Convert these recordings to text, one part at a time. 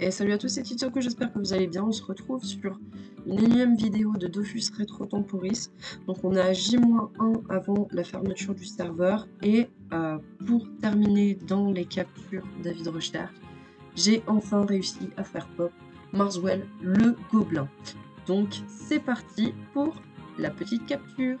Et salut à tous, c'est Titesoko, j'espère que vous allez bien. On se retrouve sur une énième vidéo de Dofus Retro Temporis. Donc on est à J-1 avant la fermeture du serveur. Et pour terminer dans les captures d'avis de recherche, j'ai enfin réussi à faire pop Marzwel le gobelin. Donc c'est parti pour la petite capture.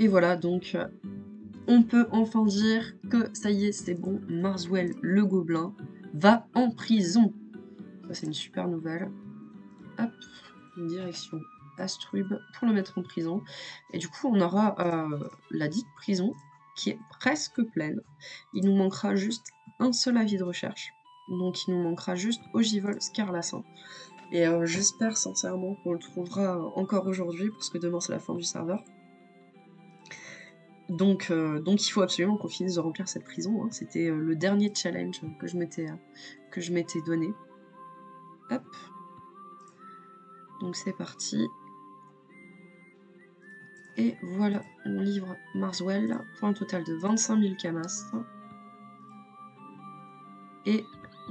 Et voilà, donc on peut enfin dire que ça y est, c'est bon, Marzwel le gobelin va en prison. Ça c'est une super nouvelle. Hop, direction Astrube pour le mettre en prison. Et du coup on aura la dite prison qui est presque pleine. Il nous manquera juste un seul avis de recherche. Donc il nous manquera juste Ogivol, Scarlassin. Et j'espère sincèrement qu'on le trouvera encore aujourd'hui parce que demain c'est la fin du serveur. Donc il faut absolument qu'on finisse de remplir cette prison, hein. C'était le dernier challenge que je m'étais donné. Hop. Donc c'est parti. Et voilà, on livre Marzwel pour un total de 25 000 camas. Et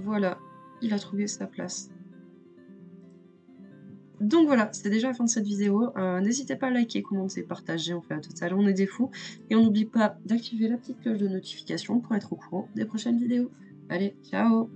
voilà, il a trouvé sa place. Donc voilà, c'est déjà la fin de cette vidéo. N'hésitez pas à liker, commenter, partager, on fait la totale, on est des fous. Et on n'oublie pas d'activer la petite cloche de notification pour être au courant des prochaines vidéos. Allez, ciao!